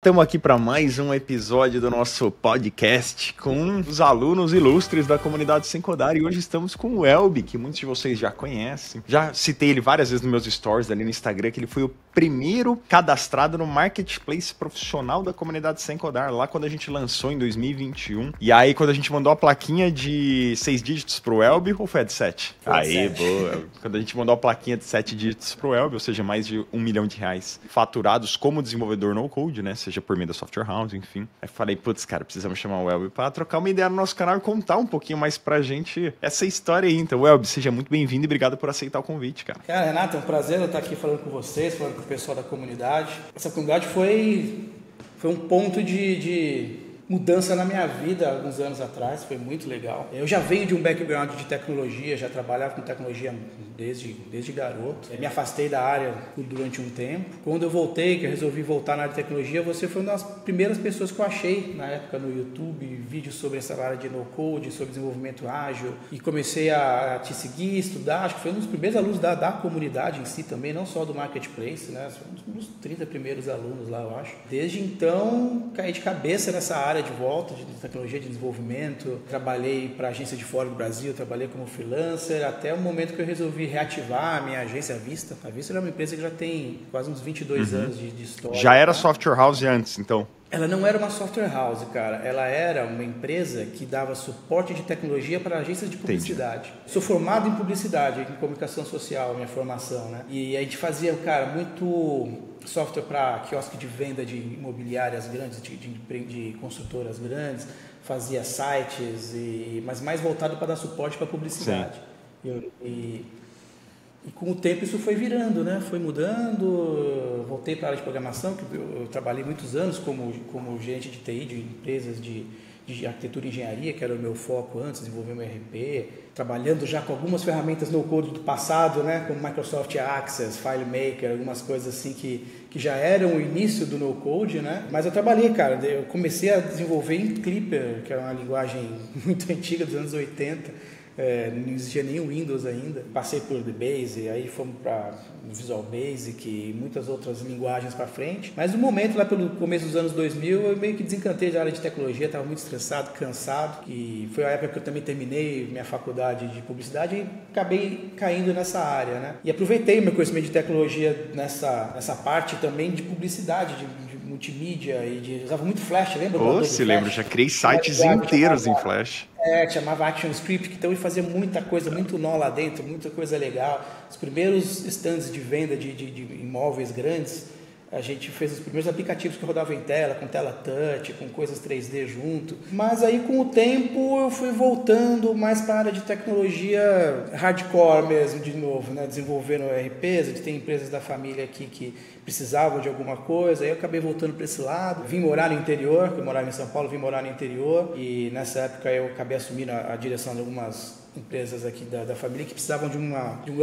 Estamos aqui para mais um episódio do nosso podcast com os alunos ilustres da comunidade Sem Codar e hoje estamos com o Welby, que muitos de vocês já conhecem. Já citei ele várias vezes nos meus stories ali no Instagram, que ele foi o primeiro cadastrado no Marketplace profissional da comunidade Sem Codar, lá quando a gente lançou em 2021. E aí quando a gente mandou a plaquinha de 6 dígitos pro Welby, ou foi a de 7? Aí, boa! Quando a gente mandou a plaquinha de 7 dígitos pro Welby, ou seja, mais de R$1 milhão faturados como desenvolvedor no code, né? Seja por meio da Software House, enfim. Aí falei, putz, cara, precisamos chamar o Welby para trocar uma ideia no nosso canal e contar um pouquinho mais pra gente essa história aí. Então, Welby, seja muito bem-vindo e obrigado por aceitar o convite, cara. Cara, Renato, é um prazer eu estar aqui falando com vocês, falando com o pessoal da comunidade. Essa comunidade foi um ponto de mudança na minha vida alguns anos atrás, foi muito legal. Eu já venho de um background de tecnologia, já trabalhava com tecnologia desde garoto. Me afastei da área durante um tempo. Quando eu voltei, que eu resolvi voltar na área de tecnologia, você foi uma das primeiras pessoas que eu achei na época no YouTube, vídeos sobre essa área de no code, sobre desenvolvimento ágil. E comecei a te seguir, estudar. Acho que foi um dos primeiros alunos da comunidade em si também, não só do Marketplace, né? Foi um dos 30 primeiros alunos lá, eu acho. Desde então, caí de cabeça nessa área de volta, de tecnologia de desenvolvimento, trabalhei para agência de fora do Brasil, trabalhei como freelancer, até o momento que eu resolvi reativar a minha agência, a Vista. A Vista é uma empresa que já tem quase uns 22 anos de história. Já era Software House antes, então? Ela não era uma software house, cara. Ela era uma empresa que dava suporte de tecnologia para agências de publicidade. Entendi. Sou formado em publicidade, em comunicação social, minha formação, né? E a gente fazia, cara, muito software para quiosque de venda de imobiliárias grandes, de construtoras grandes, fazia sites, mas mais voltado para dar suporte para publicidade. E com o tempo isso foi virando, né? Foi mudando, voltei para a área de programação, que eu trabalhei muitos anos como gerente de TI, de empresas de arquitetura e engenharia, que era o meu foco antes, desenvolver meu ERP, trabalhando já com algumas ferramentas no code do passado, né? Como Microsoft Access, FileMaker, algumas coisas assim que já eram o início do no code, né? Mas eu trabalhei, cara, eu comecei a desenvolver em Clipper, que era uma linguagem muito antiga, dos anos 80, não existia nem o Windows ainda. Passei por DBase, aí fomos para Visual Basic e muitas outras linguagens para frente. Mas no momento, lá pelo começo dos anos 2000, eu meio que desencantei da área de tecnologia, estava muito estressado, cansado. E foi a época que eu também terminei minha faculdade de publicidade e acabei caindo nessa área, né? E aproveitei meu conhecimento de tecnologia nessa parte também de publicidade, de multimídia. Usava muito Flash, lembra? Oh, se lembro, já criei sites inteiros em Flash. Chamava Action Script, então ele fazia muita coisa, muito nó lá dentro, muita coisa legal. Os primeiros stands de venda de imóveis grandes, a gente fez os primeiros aplicativos que rodavam em tela, com tela touch, com coisas 3D junto. Mas aí com o tempo eu fui voltando mais para a área de tecnologia hardcore mesmo, de novo, né? Desenvolvendo ERPs, tem empresas da família aqui que precisavam de alguma coisa, aí eu acabei voltando para esse lado. Vim morar no interior, eu morava em São Paulo, vim morar no interior e nessa época eu acabei assumindo a direção de algumas empresas aqui da família que precisavam de um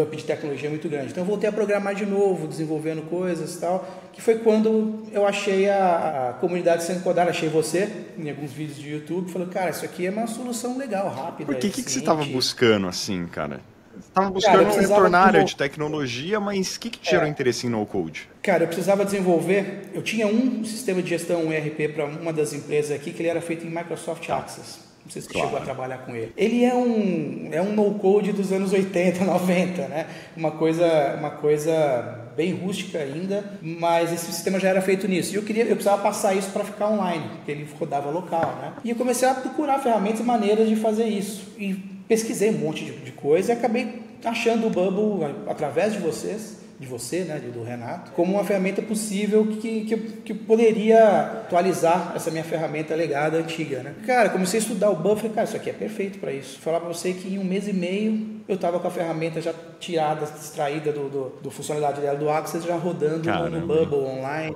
up de tecnologia muito grande. Então eu voltei a programar de novo, desenvolvendo coisas e tal, que foi quando eu achei a comunidade Sem Codar, achei você em alguns vídeos de YouTube, falei, cara, isso aqui é uma solução legal, rápida. Por que você estava buscando assim, cara? Você estava buscando retornar à área de tecnologia, mas o que te gerou interesse em no-code? Cara, eu precisava desenvolver, eu tinha um sistema de gestão, um ERP para uma das empresas aqui, que ele era feito em Microsoft Access. Não sei se você chegou a trabalhar com ele. Ele é um no-code dos anos 80, 90, né? Uma coisa bem rústica ainda, mas esse sistema já era feito nisso. E eu precisava passar isso para ficar online, porque ele rodava local, né? E eu comecei a procurar ferramentas e maneiras de fazer isso. E pesquisei um monte de coisa e acabei achando o Bubble, através de vocês, de você, né, do Renato, como uma ferramenta possível que poderia atualizar essa minha ferramenta legada antiga, né? Cara, comecei a estudar o Bubble, falei, cara, isso aqui é perfeito para isso. Falar para você que em 1 mês e meio eu estava com a ferramenta já tirada, extraída do funcionalidade dela do Access, já rodando no Bubble online,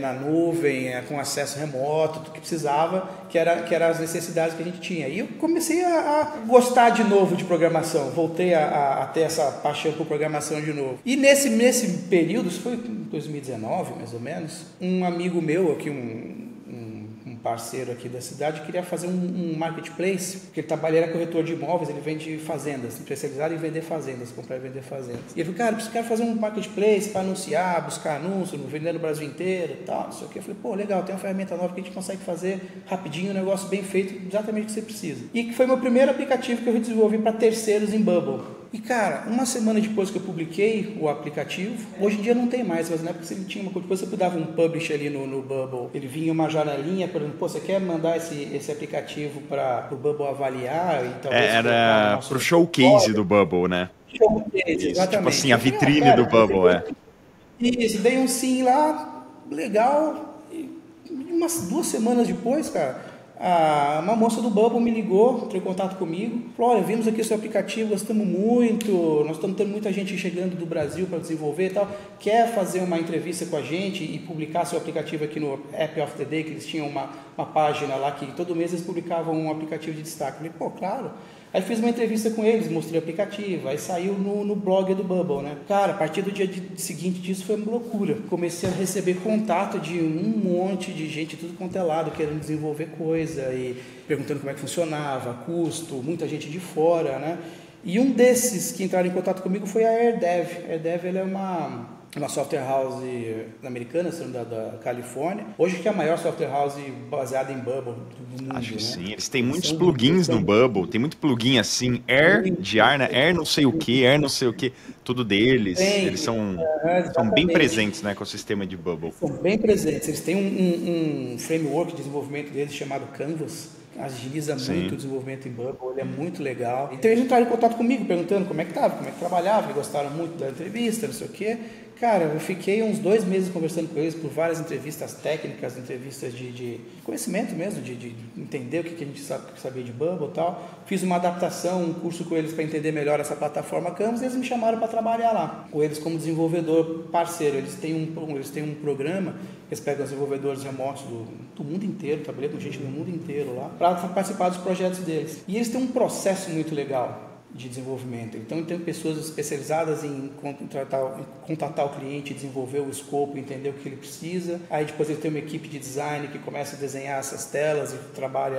na nuvem, com acesso remoto, tudo que precisava, que era as necessidades que a gente tinha. E eu comecei a gostar de novo de programação, voltei a ter essa paixão por programação de novo. E nesse período, isso foi em 2019 mais ou menos, um amigo meu aqui, um parceiro aqui da cidade, queria fazer um marketplace, porque ele trabalha, era corretor de imóveis, ele vende fazendas, especializado em vender fazendas, comprar e vender fazendas. E ele falou, cara, eu quero fazer um marketplace para anunciar, buscar anúncios, vender no Brasil inteiro e tal, não sei o que. Eu falei, pô, legal, tem uma ferramenta nova que a gente consegue fazer rapidinho, um negócio bem feito, exatamente o que você precisa. E que foi meu primeiro aplicativo que eu desenvolvi para terceiros em Bubble. E cara, uma semana depois que eu publiquei o aplicativo, hoje em dia não tem mais, mas na época ele tinha uma coisa, depois você dava um publish ali no Bubble, ele vinha uma janelinha, por exemplo, pô, você quer mandar esse aplicativo para o Bubble avaliar? E talvez era pro showcase do Bubble, né? Showcase, exatamente. Tipo assim, a vitrine do Bubble, Isso, dei um sim lá, legal, e umas 2 semanas depois, cara, uma moça do Bubble me ligou, entrou em contato comigo, falou, olha, vimos aqui o seu aplicativo, gostamos muito, nós estamos tendo muita gente chegando do Brasil para desenvolver e tal, quer fazer uma entrevista com a gente e publicar seu aplicativo aqui no App of the Day, que eles tinham uma página lá que todo mês eles publicavam um aplicativo de destaque. Eu falei, pô, claro. Aí fiz uma entrevista com eles, mostrei o aplicativo, aí saiu no blog do Bubble, né? Cara, a partir do dia seguinte disso foi uma loucura. Comecei a receber contato de um monte de gente, tudo quanto é lado, querendo desenvolver coisa e perguntando como é que funcionava, custo, muita gente de fora, né? E um desses que entraram em contato comigo foi a AirDev. A AirDev, ela é uma software house americana, da Califórnia. Hoje que é a maior software house baseada em Bubble do mundo. Acho que sim. Eles têm muitos plugins no Bubble. Tem muito plugin assim, Air de ar, né? Air não sei o que, Air não sei o que. Tudo deles. Eles são bem presentes, né, com o sistema de Bubble. São bem presentes. Eles têm um framework de desenvolvimento deles chamado Canvas. Agiliza muito o desenvolvimento em Bubble, ele é muito legal. Então eles entraram em contato comigo, perguntando como é que estava, como é que trabalhava, gostaram muito da entrevista, não sei o quê. Cara, eu fiquei uns 2 meses conversando com eles por várias entrevistas técnicas, entrevistas de conhecimento mesmo, de entender o que a gente sabia de Bubble e tal. Fiz uma adaptação, um curso com eles para entender melhor essa plataforma Canvas, e eles me chamaram para trabalhar lá, com eles como desenvolvedor parceiro. Eles têm um programa, eles pegam desenvolvedores remotos do mundo inteiro, trabalhei com gente do mundo inteiro lá, para participar dos projetos deles. E eles têm um processo muito legal de desenvolvimento. Então, tem pessoas especializadas em contatar o cliente, desenvolver o escopo, entender o que ele precisa. Aí depois ele tem uma equipe de design que começa a desenhar essas telas e trabalha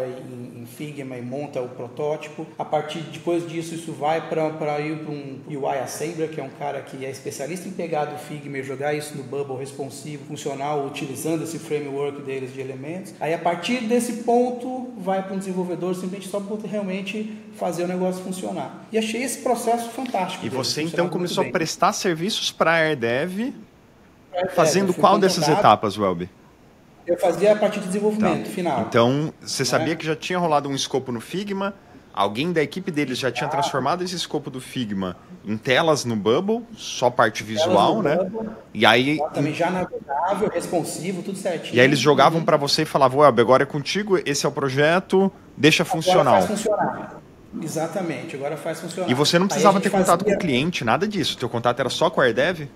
em Figma e monta o protótipo. A partir depois disso, isso vai para um UI Assembler, que é um cara que é especialista em pegar do Figma e jogar isso no Bubble responsivo, funcional, utilizando esse framework deles de elementos. Aí, a partir desse ponto, vai para um desenvolvedor simplesmente só para realmente fazer o negócio funcionar. E achei esse processo fantástico. E você então começou a prestar serviços para a AirDev, fazendo qual dessas etapas, Welby? Eu fazia a parte de desenvolvimento final. Então, você sabia que já tinha rolado um escopo no Figma, alguém da equipe deles já tinha transformado esse escopo do Figma em telas no Bubble, só parte visual, né? E aí também já navegável, responsivo, tudo certinho. E aí eles jogavam para você e falavam, Welby, agora é contigo, esse é o projeto, deixa funcional. Agora faz funcionar. Exatamente, agora faz funcionar. E você não precisava ter contato com o cliente, nada disso. Teu contato era só com a AirDev?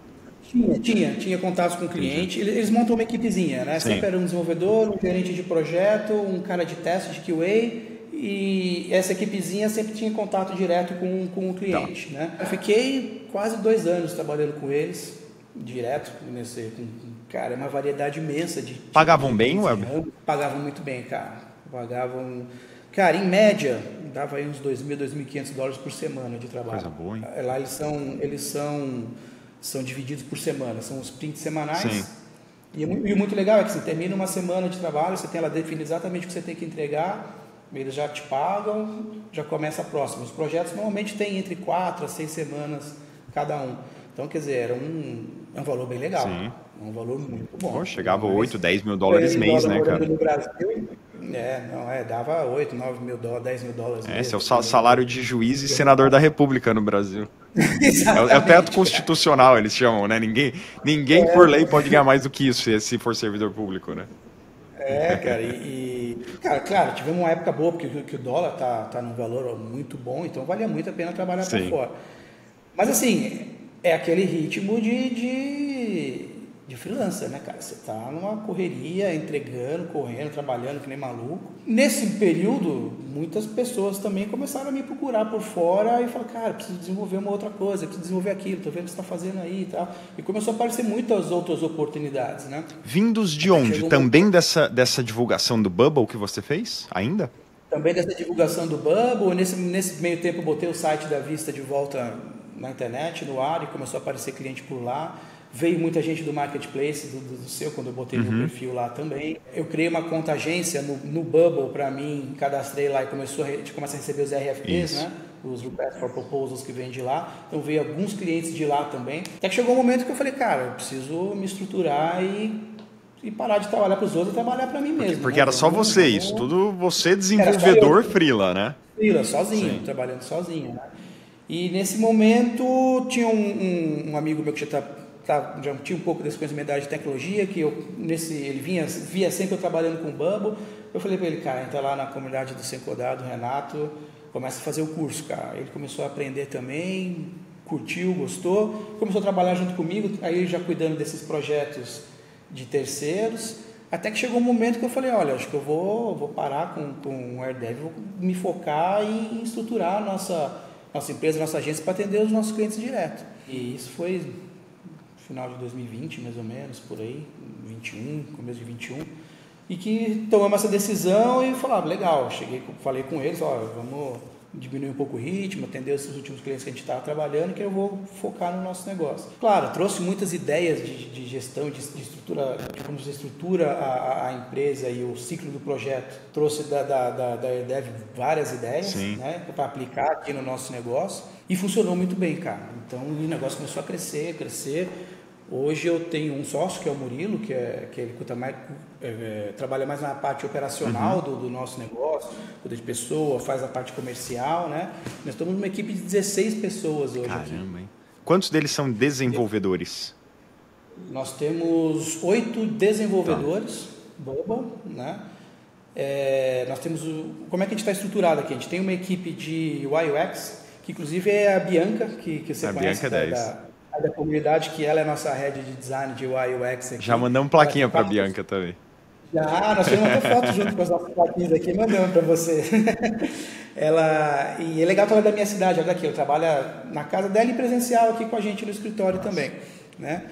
Tinha contatos com o cliente. Eles montam uma equipezinha, né? Sempre era um desenvolvedor, um gerente de projeto, um cara de teste de QA. E essa equipezinha sempre tinha contato direto com o cliente, né? Eu fiquei quase 2 anos trabalhando com eles, direto, cara, é uma variedade imensa de... Pagavam bem, Welby? Pagavam muito bem, cara. Cara, em média, dava aí uns $2.000, $2.500 por semana de trabalho. Coisa boa, hein? Lá eles são divididos por semana, são os sprints semanais. Sim. E o muito legal é que você termina uma semana de trabalho, você tem lá definido exatamente o que você tem que entregar, eles já te pagam, já começa a próxima. Os projetos normalmente têm entre 4 a 6 semanas cada um. Então, quer dizer, era um valor bem legal. Sim. Um valor muito bom. Pô, chegava $8, $10 mil mês, né, cara? No Brasil, dava $8, $9 mil, $10 mil mês. Esse é o salário de juiz e senador da República no Brasil. É o teto constitucional, eles chamam, né? Ninguém por lei pode ganhar mais do que isso, se for servidor público, né? É, cara, cara, claro, tivemos uma época boa, porque o dólar tá num valor muito bom, então valia muito a pena trabalhar por fora. Mas, assim, é aquele ritmo de de freelancer, né, cara? Você tá numa correria, entregando, correndo, trabalhando que nem maluco. Nesse período, muitas pessoas também começaram a me procurar por fora e falar, cara, preciso desenvolver uma outra coisa, preciso desenvolver aquilo, tô vendo o que você tá fazendo aí e tal. E começou a aparecer muitas outras oportunidades, né? Vindos de onde? Também dessa divulgação do Bubble que você fez ainda? Também dessa divulgação do Bubble. Nesse meio tempo eu botei o site da Vista de volta na internet, no ar, e começou a aparecer cliente por lá. Veio muita gente do Marketplace, do seu, quando eu botei meu perfil lá também. Eu criei uma conta agência no Bubble para mim, cadastrei lá e a gente começa a receber os RFPs, né? Os Request for Proposals que vêm de lá. Então veio alguns clientes de lá também. Até que chegou um momento que eu falei, cara, eu preciso me estruturar e parar de trabalhar para os outros e trabalhar para mim mesmo. Porque né? Era só você isso, tudo você desenvolvedor freela, né? Freela, sozinho, trabalhando sozinho. Né? E nesse momento tinha um amigo meu que já tinha um pouco desse conhecimento da área de tecnologia, que ele via sempre eu trabalhando com o Bubble. Eu falei para ele, cara, entra lá na comunidade do Sem Codar, do Renato, começa a fazer o curso, cara. Ele começou a aprender também, curtiu, gostou, começou a trabalhar junto comigo, aí já cuidando desses projetos de terceiros, até que chegou um momento que eu falei, olha, acho que eu vou parar com o AirDev, vou me focar em estruturar a nossa empresa, nossa agência, para atender os nossos clientes direto. E isso foi final de 2020, mais ou menos, por aí, 21, começo de 21, e que tomamos essa decisão e falava, legal, falei com eles, ó, vamos diminuir um pouco o ritmo, atender esses últimos clientes que a gente estava trabalhando, que eu vou focar no nosso negócio. Claro, trouxe muitas ideias de gestão, de estrutura, de como se estrutura a empresa e o ciclo do projeto. Trouxe da AirDev várias ideias, né, para aplicar aqui no nosso negócio, e funcionou muito bem, cara. Então o negócio começou a crescer. Hoje eu tenho um sócio, que é o Murilo, que ele trabalha mais na parte operacional do nosso negócio, cuida de pessoa, faz a parte comercial, né? Nós estamos numa equipe de 16 pessoas hoje. Caramba, hein? Quantos deles são desenvolvedores? Nós temos 8 desenvolvedores, Bubble, né? Nós temos... Como é que a gente está estruturado aqui? A gente tem uma equipe de UI UX, que inclusive é a Bianca, que você conhece. A Bianca é 10. Da comunidade, que ela é a nossa head de design de UI UX aqui. Já mandamos plaquinha para a Bianca também. Já, nós tiramos até foto junto com as nossas plaquinhas aqui, mandamos para você. E é legal que ela é da minha cidade, ela é daqui, ela trabalha na casa dela e presencial aqui com a gente no escritório também. Né?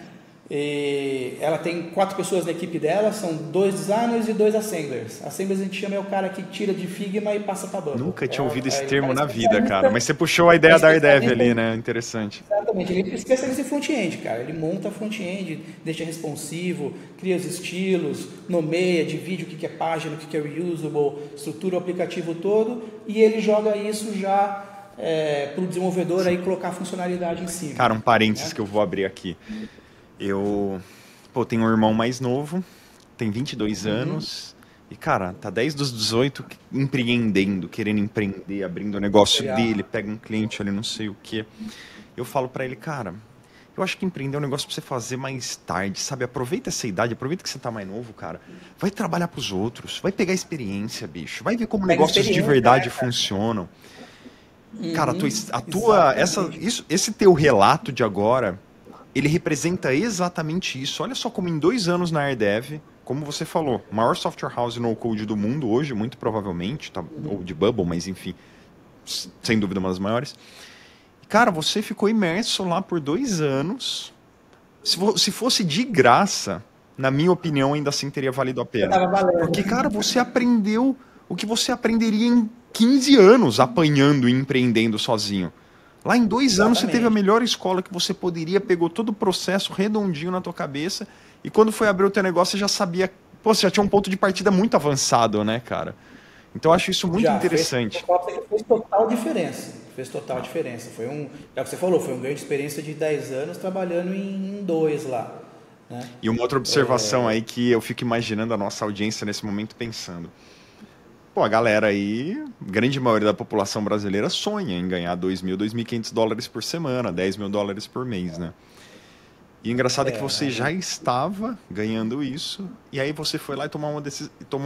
E ela tem 4 pessoas na equipe dela, são 2 designers e 2 assemblers. Assemblers a gente chama é o cara que tira de Figma e passa para Bubble. Nunca tinha ouvido esse termo na vida, cara. Mas você puxou a ideia da AirDev ali, né? Interessante. Exatamente. Ele é especialista em front-end, cara. Ele monta front-end, deixa responsivo, cria os estilos, nomeia, divide o que é página, o que é reusable, estrutura o aplicativo todo, e ele joga isso já... para o desenvolvedor aí colocar a funcionalidade em cima. Cara, um parênteses, né? Que eu vou abrir aqui. Eu tenho um irmão mais novo, tem 22 anos, e, cara, tá 10 dos 18 empreendendo, querendo empreender, abrindo o negócio dele, pega um cliente ali, não sei o quê. Eu falo pra ele, cara, eu acho que empreender é um negócio pra você fazer mais tarde, sabe? Aproveita essa idade, aproveita que você tá mais novo, cara. Vai trabalhar pros outros, vai pegar experiência, bicho. Vai ver como negócios de verdade funcionam. Cara, esse teu relato de agora... Ele representa exatamente isso. Olha só como em 2 anos na AirDev, como você falou, maior software house no code do mundo hoje, muito provavelmente, tá, ou de Bubble, mas enfim, sem dúvida uma das maiores. Cara, você ficou imerso lá por 2 anos. Se fosse de graça, na minha opinião, ainda assim teria valido a pena. Porque, cara, você aprendeu o que você aprenderia em 15 anos apanhando e empreendendo sozinho. Lá em 2 anos você teve a melhor escola que você poderia, pegou todo o processo redondinho na tua cabeça, e quando foi abrir o teu negócio você já sabia, pô, você já tinha um ponto de partida muito avançado, né, cara? Então eu acho isso muito interessante. Fez total diferença, Foi já que você falou, foi uma grande experiência de 10 anos trabalhando em 2 lá. Né? E uma outra observação aí que eu fico imaginando a nossa audiência nesse momento pensando. Pô, a galera aí, grande maioria da população brasileira sonha em ganhar $2.000, $2.500 por semana, $10.000 por mês, né? E o engraçado é que você já estava ganhando isso, e aí você foi lá e tomou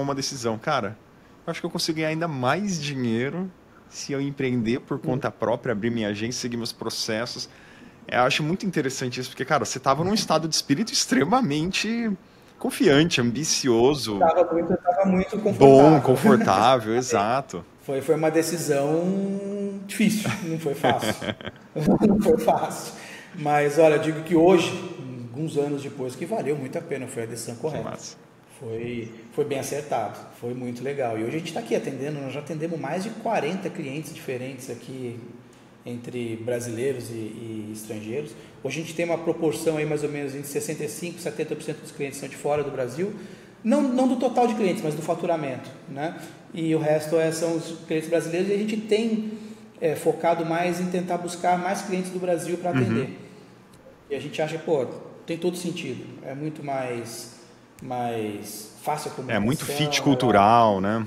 uma decisão. Cara, eu acho que eu consigo ganhar ainda mais dinheiro se eu empreender por conta própria, abrir minha agência, seguir meus processos. Eu acho muito interessante isso, porque, cara, você estava num estado de espírito extremamente confiante, ambicioso. Eu estava muito confortável. Bom, confortável, exato. Foi uma decisão difícil, não foi fácil. Não foi fácil. Mas, olha, eu digo que hoje, alguns anos depois, que valeu muito a pena, foi a decisão correta. Foi bem acertado, foi muito legal. E hoje a gente está aqui atendendo, nós já atendemos mais de 40 clientes diferentes aqui, entre brasileiros e estrangeiros. Hoje a gente tem uma proporção aí mais ou menos entre 65% e 70% dos clientes são de fora do Brasil. Não do total de clientes, mas do faturamento, né? E o resto são os clientes brasileiros, e a gente tem focado mais em tentar buscar mais clientes do Brasil para atender. Uhum. E a gente acha, pô, tem todo sentido. É muito mais fácil a comunicação. É muito fit cultural, né?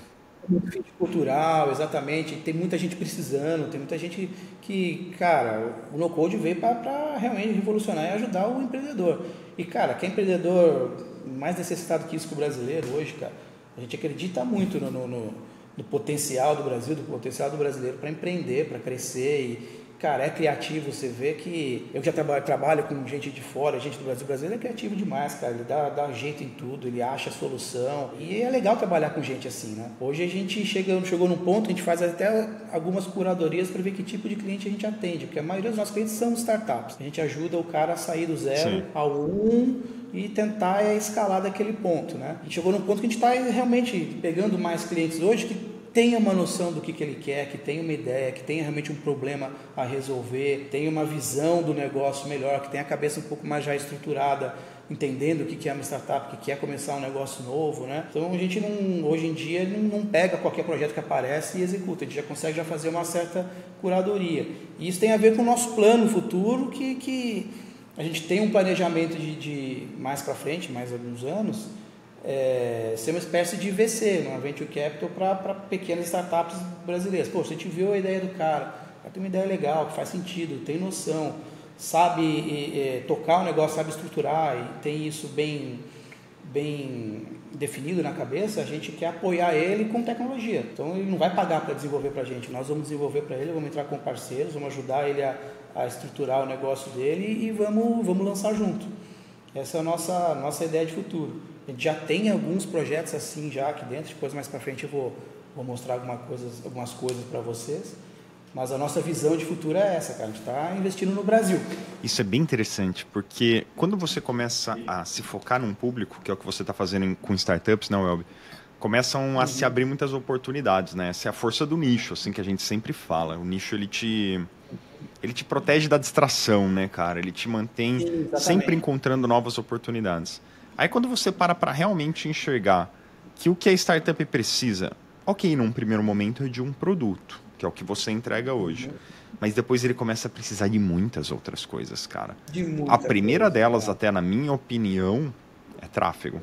É muito fit cultural, exatamente. Tem muita gente precisando, tem muita gente que, cara, o No Code veio para realmente revolucionar e ajudar o empreendedor. E, cara, que é empreendedor mais necessitado que isso, que o brasileiro hoje, cara, a gente acredita muito no potencial do Brasil, do potencial do brasileiro para empreender, para crescer e, cara, é criativo. Você vê que eu já trabalho com gente de fora, gente do Brasil. O brasileiro é criativo demais, cara, ele dá jeito em tudo, ele acha a solução, e é legal trabalhar com gente assim, né? Hoje a gente chegou num ponto, a gente faz até algumas curadorias para ver que tipo de cliente a gente atende, porque a maioria dos nossos clientes são startups. A gente ajuda o cara a sair do zero, sim, ao 1 e tentar escalar daquele ponto, né? E chegou num ponto que a gente está realmente pegando mais clientes hoje que tenha uma noção do que ele quer, que tenha uma ideia, que tenha realmente um problema a resolver, tenha uma visão do negócio melhor, que tenha a cabeça um pouco mais já estruturada, entendendo o que é uma startup, o que é começar um negócio novo, né? Então a gente hoje em dia não pega qualquer projeto que aparece e executa, a gente já consegue já fazer uma certa curadoria. E isso tem a ver com o nosso plano futuro, que a gente tem um planejamento de mais para frente, mais alguns anos, ser uma espécie de VC, uma Venture Capital para pequenas startups brasileiras. Pô, você te viu a ideia do cara tem uma ideia legal, que faz sentido, tem noção, sabe tocar o negócio, sabe estruturar e tem isso bem definido na cabeça, a gente quer apoiar ele com tecnologia. Então ele não vai pagar para desenvolver para a gente, nós vamos desenvolver para ele, vamos entrar com parceiros, vamos ajudar ele a estruturar o negócio dele e vamos lançar junto. Essa é a nossa ideia de futuro. A gente já tem alguns projetos assim já aqui dentro, depois mais para frente eu vou mostrar algumas coisas para vocês. Mas a nossa visão de futuro é essa, cara. A gente está investindo no Brasil. Isso é bem interessante, porque quando você começa a se focar num público, que é o que você está fazendo com startups, não, Welby, começam a se abrir muitas oportunidades, né? Essa é a força do nicho, assim, que a gente sempre fala. O nicho, ele te protege da distração, né, cara? Ele te mantém, sim, sempre encontrando novas oportunidades. Aí quando você para realmente enxergar que o que a startup precisa, ok, num primeiro momento é de um produto, que é o que você entrega hoje. Mas depois ele começa a precisar de muitas outras coisas, cara. A primeira delas, até na minha opinião, é tráfego.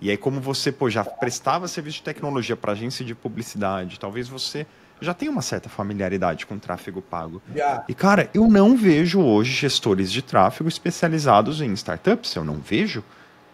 E aí como você já prestava serviço de tecnologia para agência de publicidade, talvez você já tenha uma certa familiaridade com tráfego pago. E, cara, eu não vejo hoje gestores de tráfego especializados em startups, eu não vejo.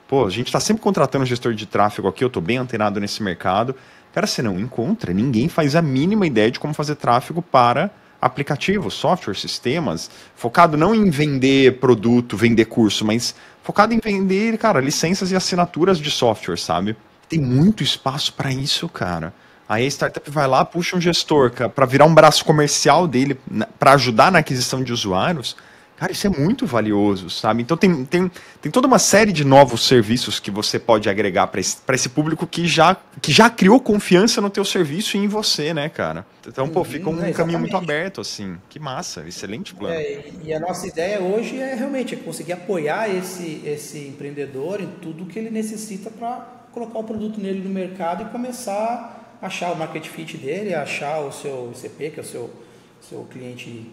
Pô, a gente está sempre contratando gestor de tráfego aqui, eu estou bem antenado nesse mercado. Cara, você não encontra, ninguém faz a mínima ideia de como fazer tráfego para aplicativos, software, sistemas, focado não em vender produto, vender curso, mas focado em vender, cara, licenças e assinaturas de software, sabe? Tem muito espaço para isso, cara. Aí a startup vai lá, puxa um gestor para virar um braço comercial dele, para ajudar na aquisição de usuários. Cara, isso é muito valioso, sabe? Então tem toda uma série de novos serviços que você pode agregar para esse público que já criou confiança no teu serviço e em você, né, cara? Então, fica um caminho muito aberto, assim. Que massa, excelente plano. E a nossa ideia hoje é realmente conseguir apoiar esse empreendedor em tudo que ele necessita para colocar o produto nele no mercado e começar a achar o market fit dele, achar o seu ICP, que é o seu cliente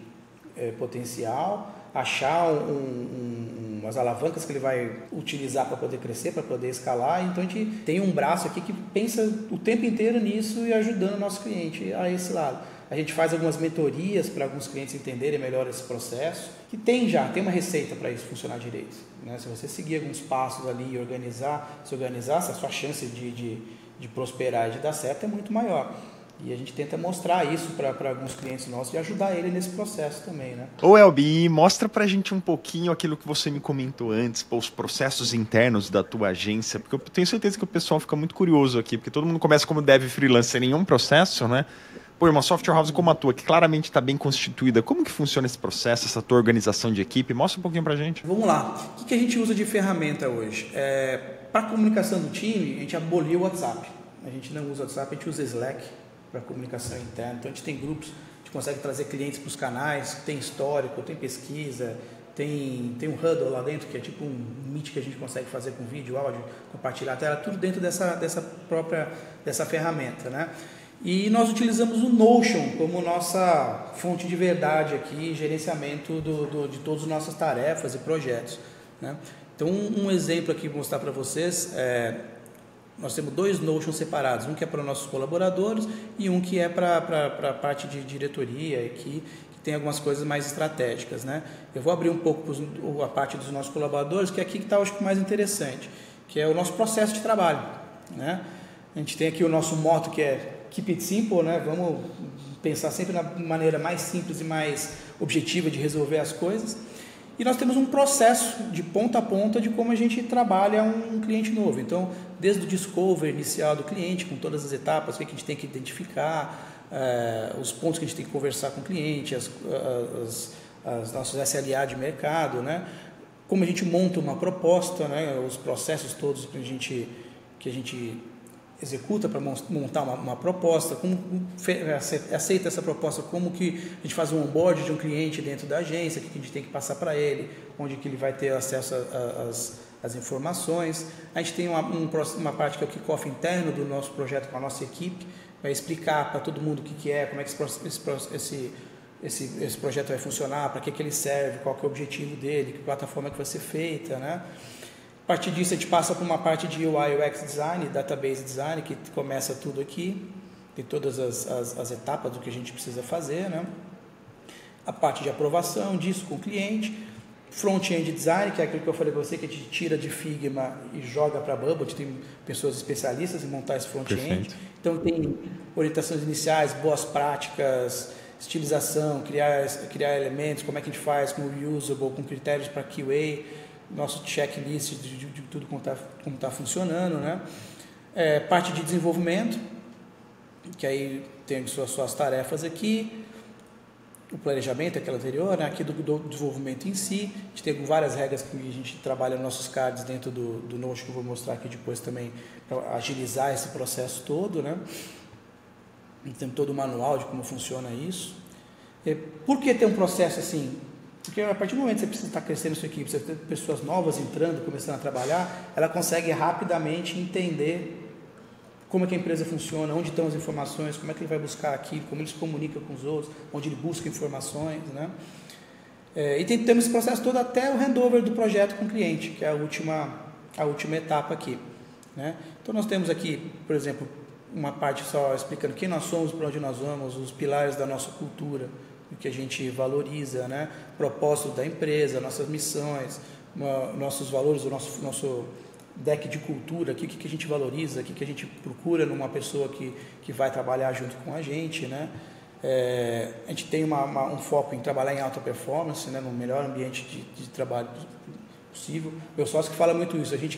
potencial, achar umas alavancas que ele vai utilizar para poder crescer, para poder escalar. Então a gente tem um braço aqui que pensa o tempo inteiro nisso e ajudando o nosso cliente a esse lado. A gente faz algumas mentorias para alguns clientes entenderem melhor esse processo, que tem uma receita para isso funcionar direito, né? Se você seguir alguns passos ali e se organizar, a sua chance de prosperar e de dar certo é muito maior. E a gente tenta mostrar isso para alguns clientes nossos e ajudar ele nesse processo também, né? Ô, Welby, mostra para a gente um pouquinho aquilo que você me comentou antes, pô, os processos internos da tua agência, porque eu tenho certeza que o pessoal fica muito curioso aqui, porque todo mundo começa como dev freelancer sem nenhum processo, né? Pô, uma software house como a tua, que claramente está bem constituída, como que funciona esse processo, essa tua organização de equipe? Mostra um pouquinho para a gente. Vamos lá. O que a gente usa de ferramenta hoje? Para a comunicação do time, a gente aboliu o WhatsApp. A gente não usa WhatsApp, a gente usa Slack para comunicação interna. Então, a gente tem grupos, a gente consegue trazer clientes para os canais, tem histórico, tem pesquisa, tem um huddle lá dentro, que é tipo um meet que a gente consegue fazer com vídeo, áudio, compartilhar a tela, tudo dentro dessa ferramenta, né? E nós utilizamos o Notion como nossa fonte de verdade aqui, gerenciamento de todas as nossas tarefas e projetos, né? Então, um exemplo aqui para mostrar para vocês, nós temos dois Notion separados, um que é para nossos colaboradores e um que é para a parte de diretoria aqui, que tem algumas coisas mais estratégicas, né? Eu vou abrir um pouco a parte dos nossos colaboradores, que é aqui que está, acho que, mais interessante, que é o nosso processo de trabalho, né? A gente tem aqui o nosso motto, que é Keep it simple, né? Vamos pensar sempre na maneira mais simples e mais objetiva de resolver as coisas. E nós temos um processo de ponta a ponta de como a gente trabalha um cliente novo. Então, desde o discovery inicial do cliente, com todas as etapas, o que a gente tem que identificar, os pontos que a gente tem que conversar com o cliente, as nossas SLA de mercado, né? Como a gente monta uma proposta, né? Os processos todos que a gente executa para montar uma proposta, como aceita essa proposta, como que a gente faz um onboard de um cliente dentro da agência, o que a gente tem que passar para ele, onde que ele vai ter acesso às informações. A gente tem uma parte que é o kickoff interno do nosso projeto com a nossa equipe, vai explicar para todo mundo o que é, como é que esse projeto vai funcionar, para que ele serve, qual que é o objetivo dele, que plataforma que vai ser feita, né? A partir disso, a gente passa por uma parte de UI, UX Design, Database Design, que começa tudo aqui, tem todas as etapas do que a gente precisa fazer, né? A parte de aprovação disso com o cliente, Front-End Design, que é aquilo que eu falei para você, que a gente tira de Figma e joga para Bubble, a gente tem pessoas especialistas em montar esse Front-End. Então, tem orientações iniciais, boas práticas, estilização, criar elementos, como é que a gente faz com Reusable, com critérios para QA, nosso checklist de tudo como está funcionando, né? Parte de desenvolvimento, que aí tem suas tarefas aqui, o planejamento, aquela anterior, né? Aqui do desenvolvimento em si, a gente tem várias regras que a gente trabalha nos nossos cards dentro do Notion, que eu vou mostrar aqui depois também, para agilizar esse processo todo, né? A gente tem todo o manual de como funciona isso. Por que ter um processo assim? Porque a partir do momento que você precisa estar crescendo a sua equipe, você tem pessoas novas entrando, começando a trabalhar, ela consegue rapidamente entender como é que a empresa funciona, onde estão as informações, como é que ele vai buscar aquilo, como ele se comunica com os outros, onde ele busca informações, né? E temos esse processo todo até o handover do projeto com o cliente, que é a última etapa aqui, né? Então nós temos aqui, por exemplo, uma parte só explicando quem nós somos, para onde nós vamos, os pilares da nossa cultura, o que a gente valoriza, né? Propósito da empresa, nossas missões, nossos valores, o nosso deck de cultura, o que a gente valoriza, o que a gente procura numa pessoa que vai trabalhar junto com a gente, né? A gente tem um foco em trabalhar em alta performance, né? No melhor ambiente de trabalho possível. Meu sócio que fala muito isso, a gente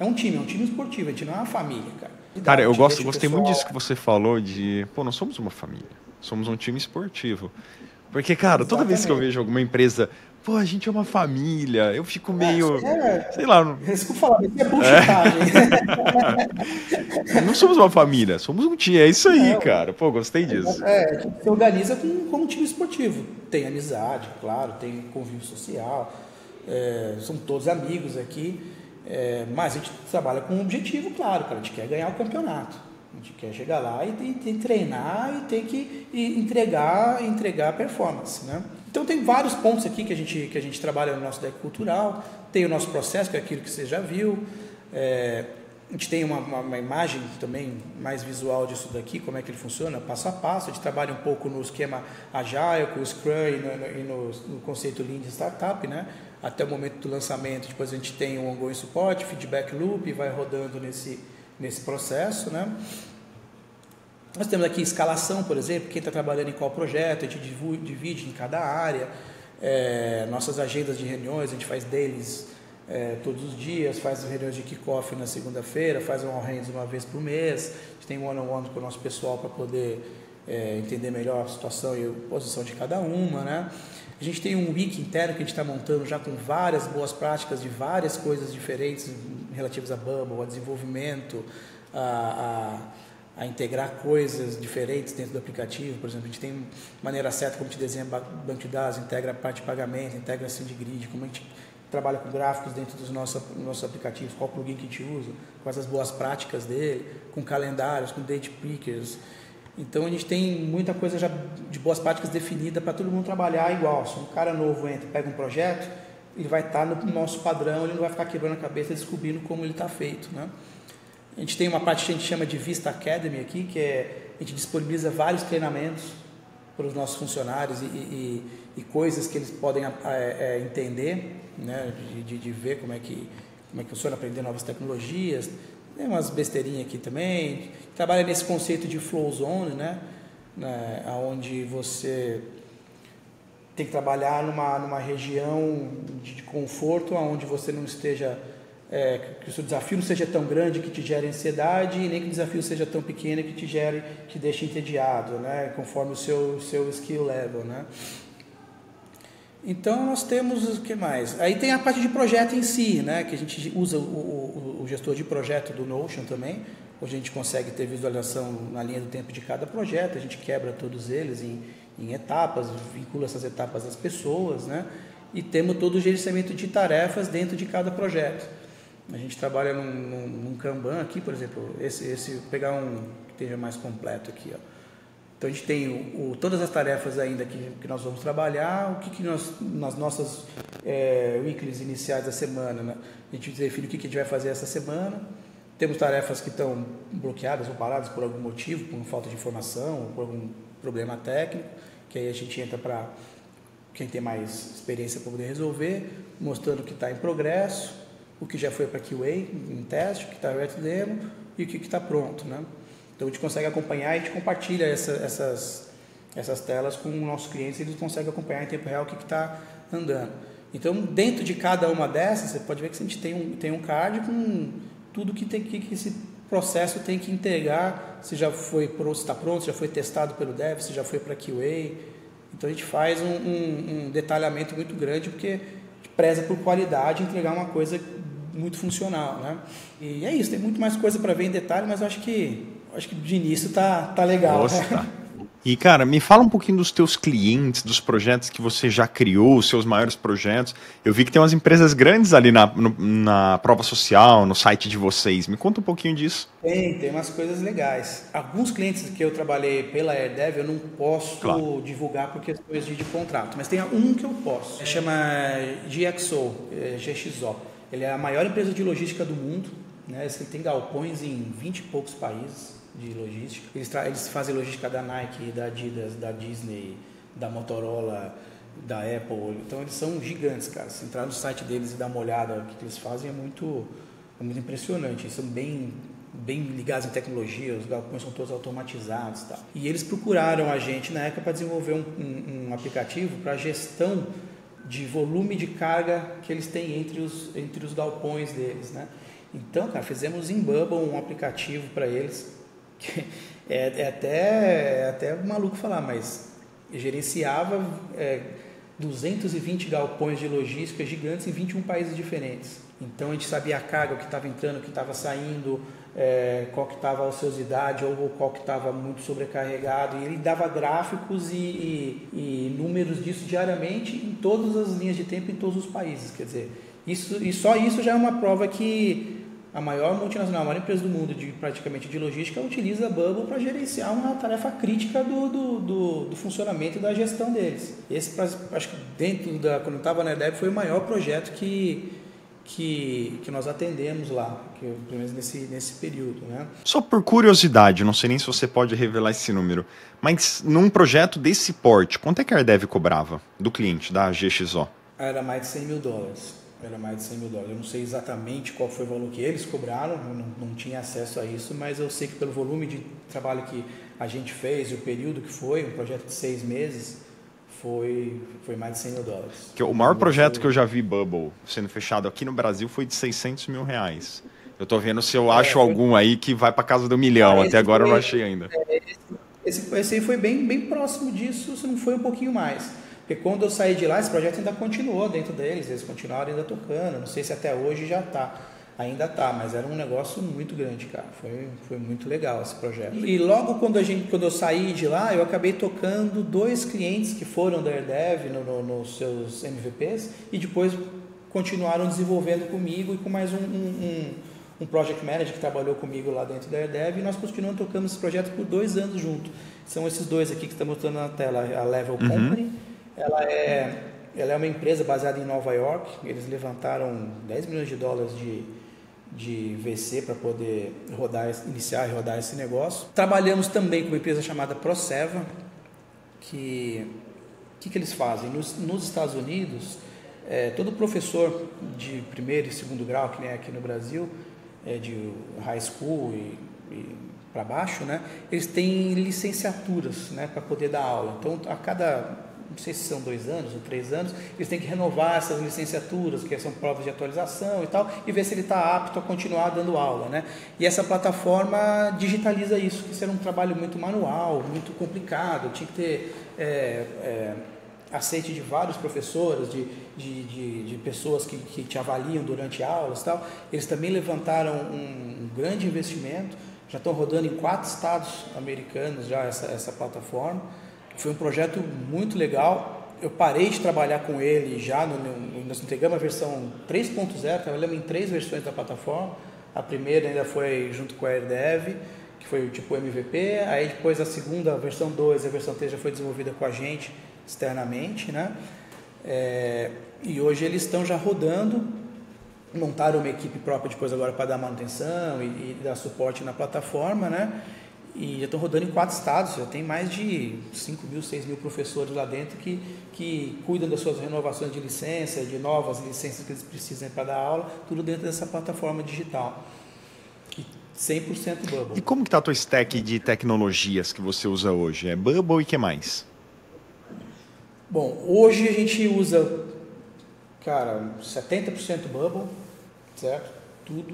é um time esportivo, a gente não é uma família, cara. Cara, eu gostei muito disso que você falou de, pô, nós somos uma família. Somos um time esportivo. Porque, cara, toda vez que eu vejo alguma empresa, pô, a gente é uma família, eu fico meio, sei lá... Não... Desculpa falar, mas é bullshitagem. Não somos uma família, somos um time, é isso aí, cara. Pô, gostei disso. Se organiza como um time esportivo. Tem amizade, claro, tem convívio social, são todos amigos aqui, mas a gente trabalha com um objetivo, claro, cara, a gente quer ganhar o campeonato. A gente quer chegar lá e treinar e tem que entregar a performance, né? Então tem vários pontos aqui que a gente trabalha no nosso deck cultural, tem o nosso processo, que é aquilo que você já viu, a gente tem uma imagem também mais visual disso daqui, como é que ele funciona, passo a passo, a gente trabalha um pouco no esquema Agile, com o Scrum e no conceito Lean de Startup, né? Até o momento do lançamento, depois a gente tem um ongoing suporte, feedback loop, vai rodando nesse processo, né? Nós temos aqui escalação, por exemplo, quem está trabalhando em qual projeto, a gente divide em cada área, nossas agendas de reuniões, a gente faz dailies todos os dias, faz reuniões de kickoff na segunda-feira, faz um all-hands uma vez por mês, a gente tem um one-on-one com o nosso pessoal para poder entender melhor a situação e a posição de cada uma, né? A gente tem um wiki interno que a gente está montando já com várias boas práticas de várias coisas diferentes relativas a Bubble, a desenvolvimento, a integrar coisas diferentes dentro do aplicativo. Por exemplo, a gente tem maneira certa como a gente desenha banco de dados, integra a parte de pagamento, integra a SendGrid, como a gente trabalha com gráficos dentro dos nossos aplicativos, qual plugin que a gente usa, quais as boas práticas dele, com calendários, com date pickers. Então a gente tem muita coisa já de boas práticas definida para todo mundo trabalhar igual. Se um cara novo entra, pega um projeto, ele vai estar no nosso padrão, ele não vai ficar quebrando a cabeça descobrindo como ele está feito, né? A gente tem uma parte que a gente chama de Vista Academy aqui, que a gente disponibiliza vários treinamentos para os nossos funcionários e coisas que eles podem entender, né? de ver como é que funciona, aprender novas tecnologias. Tem umas besteirinhas aqui também. A gente trabalha nesse conceito de Flow Zone, né? Onde você tem que trabalhar numa região de conforto, onde você não esteja... que o seu desafio não seja tão grande que te gere ansiedade, e nem que o desafio seja tão pequeno que te deixe entediado, né? Conforme o seu skill level, né? Então nós temos o que mais? Aí tem a parte de projeto em si, né? Que a gente usa o gestor de projeto do Notion também, onde a gente consegue ter visualização na linha do tempo de cada projeto. A gente quebra todos eles em etapas, vincula essas etapas às pessoas, né? E temos todo o gerenciamento de tarefas dentro de cada projeto. A gente trabalha num Kanban aqui, por exemplo, vou pegar um que esteja mais completo aqui, ó. Então a gente tem todas as tarefas ainda que nós vamos trabalhar, o que nós, nas nossas weeklies iniciais da semana, né? A gente define o que a gente vai fazer essa semana. Temos tarefas que estão bloqueadas ou paradas por algum motivo, por falta de informação, ou por algum problema técnico, que aí a gente entra para quem tem mais experiência para poder resolver, mostrando o que está em progresso, o que já foi para QA, em teste, o que está reto demo e o que está pronto, né? Então a gente consegue acompanhar e a gente compartilha essas telas com os nossos clientes, e eles conseguem acompanhar em tempo real o que está andando. Então dentro de cada uma dessas, você pode ver que a gente tem um card com tudo que esse processo tem que entregar, se já foi está pronto, se já foi testado pelo dev, se já foi para QA. Então a gente faz um detalhamento muito grande, porque a gente preza por qualidade, entregar uma coisa muito funcional, né? E é isso, tem muito mais coisa para ver em detalhe, mas eu acho que de início tá legal. Nossa, né? Tá. E cara, me fala um pouquinho dos teus clientes, dos projetos que você já criou, os seus maiores projetos. Eu vi que tem umas empresas grandes ali na prova social, no site de vocês. Me conta um pouquinho disso. Tem umas coisas legais. Alguns clientes que eu trabalhei pela AirDev eu não posso divulgar por questões de contrato, mas tem um que eu posso. Chama GXO, GXO. Ele é a maior empresa de logística do mundo, né? Ele tem galpões em 20 e poucos países de logística. Eles fazem logística da Nike, da Adidas, da Disney, da Motorola, da Apple. Então eles são gigantes, cara. Se entrar no site deles e dar uma olhada, o que eles fazem é muito impressionante. Eles são bem ligados em tecnologia, os galpões são todos automatizados e tal. E eles procuraram a gente na época para desenvolver um aplicativo para gestão de volume de carga que eles têm entre os galpões deles, né? Então, cara, fizemos em Bubble um aplicativo para eles, que é até maluco falar, mas gerenciava 220 galpões de logística gigantes em 21 países diferentes. Então, a gente sabia a carga, o que estava entrando, o que estava saindo, qual que estava a ociosidade ou qual que estava muito sobrecarregado, e ele dava gráficos e números disso diariamente em todas as linhas de tempo em todos os países. Quer dizer, isso, e só isso já é uma prova que a maior multinacional, a maior empresa do mundo praticamente de logística utiliza a Bubble para gerenciar uma tarefa crítica do funcionamento e da gestão deles. Esse, acho que quando eu estava na AirDev, foi o maior projeto que nós atendemos lá, pelo menos nesse período, né? Só por curiosidade, não sei nem se você pode revelar esse número, mas num projeto desse porte, quanto é que a AirDev cobrava do cliente, da GXO? Era mais de $100 mil. Era mais de $100 mil. Eu não sei exatamente qual foi o valor que eles cobraram, eu não tinha acesso a isso, mas eu sei que pelo volume de trabalho que a gente fez e o período que foi, um projeto de 6 meses, foi mais de $100 mil. O maior projeto que eu já vi Bubble sendo fechado aqui no Brasil foi de R$600 mil. Eu tô vendo se eu acho algum aí que vai para casa do milhão. Até agora eu não achei ainda. Esse aí foi bem próximo disso, se não foi um pouquinho mais. Porque quando eu saí de lá, esse projeto ainda continuou dentro deles, eles continuaram ainda tocando. Não sei se até hoje já está, ainda tá, mas era um negócio muito grande, cara. Foi muito legal esse projeto. E logo quando eu saí de lá, eu acabei tocando 2 clientes que foram da AirDev nos seus MVPs e depois continuaram desenvolvendo comigo e com mais um project manager que trabalhou comigo lá dentro da AirDev, e nós continuamos tocando esse projeto por 2 anos junto. São esses 2 aqui que estão mostrando na tela, a Level Company. Ela é uma empresa baseada em Nova York. Eles levantaram US$10 milhões de VC para poder iniciar e rodar esse negócio. Trabalhamos também com uma empresa chamada Proceva, que eles fazem? Nos Estados Unidos, todo professor de 1º e 2º grau, que nem aqui no Brasil, de high school e para baixo, né? Eles têm licenciaturas, né, para poder dar aula. Então, a cada... não sei se são 2 anos ou 3 anos, eles têm que renovar essas licenciaturas, que são provas de atualização e tal, e ver se ele está apto a continuar dando aula, né? E essa plataforma digitaliza isso, que isso era um trabalho muito manual, muito complicado, tinha que ter aceite de vários professores, de pessoas que te avaliam durante aulas e tal. Eles também levantaram um grande investimento, já estão rodando em 4 estados americanos já essa plataforma. Foi um projeto muito legal. Eu parei de trabalhar com ele já, nós entregamos a versão 3.0, trabalhamos em 3 versões da plataforma. A primeira ainda foi junto com a AirDev, que foi tipo MVP, aí depois a segunda, a versão 2, a versão 3 já foi desenvolvida com a gente externamente, né? E hoje eles estão já rodando, montaram uma equipe própria depois agora para dar manutenção e dar suporte na plataforma, né? E já estão rodando em 4 estados, já tem mais de 5 mil, 6 mil professores lá dentro que cuidam das suas renovações de licença, de novas licenças que eles precisam para dar aula, tudo dentro dessa plataforma digital. 100% Bubble. E como que está a tua stack de tecnologias que você usa hoje? É Bubble e o que mais? Bom, hoje a gente usa, cara, 70% Bubble, certo? Tudo.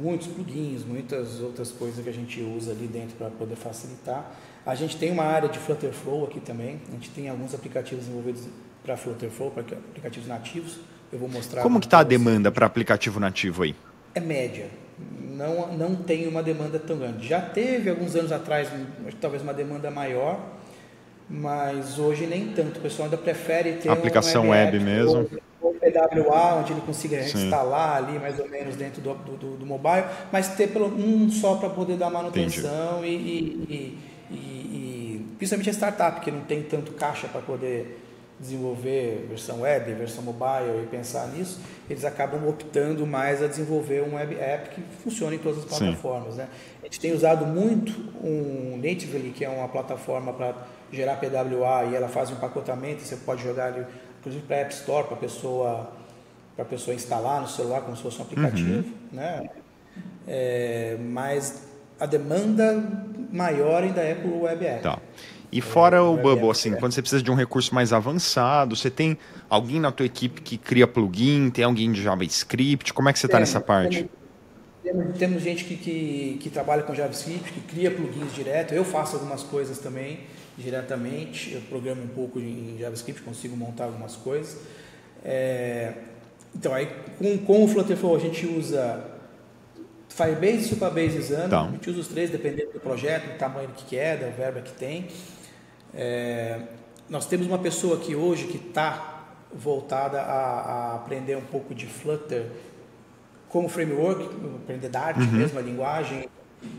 Muitos plugins, muitas outras coisas que a gente usa ali dentro para poder facilitar. A gente tem uma área de Flutter Flow aqui também. A gente tem alguns aplicativos desenvolvidos para Flutter Flow, para aplicativos nativos. Eu vou mostrar. Como que está a demanda para aplicativo nativo aí? É média. Não tem uma demanda tão grande. Já teve alguns anos atrás, talvez uma demanda maior, mas hoje nem tanto. O pessoal ainda prefere ter aplicação web mesmo. Ou PWA, onde ele consiga instalar ali mais ou menos dentro do mobile, mas ter pelo só para poder dar manutenção e principalmente a startup, que não tem tanto caixa para poder desenvolver versão web, versão mobile e pensar nisso, eles acabam optando mais a desenvolver um web app que funcione em todas as plataformas, né? A gente tem usado muito um Natively, que é uma plataforma para gerar PWA, e ela faz um empacotamento, você pode jogar ali inclusive para a App Store, para a pessoa instalar no celular como se fosse um aplicativo, né? Mas a demanda maior ainda é para o Web App. Tá. E fora o Bubble, assim, quando você precisa de um recurso mais avançado, você tem alguém na tua equipe que cria plugin, tem alguém de JavaScript, como é que você está nessa parte? Temos gente que trabalha com JavaScript, que cria plugins direto, eu faço algumas coisas também, diretamente, eu programo um pouco em JavaScript, consigo montar algumas coisas. Então, aí com o Flutter Flow a gente usa Firebase, Supabase, Xamarin, a gente usa os 3 dependendo do projeto, do tamanho que é, da verba que tem. Nós temos uma pessoa aqui hoje que está voltada a aprender um pouco de Flutter como framework, aprender da arte mesmo, a linguagem,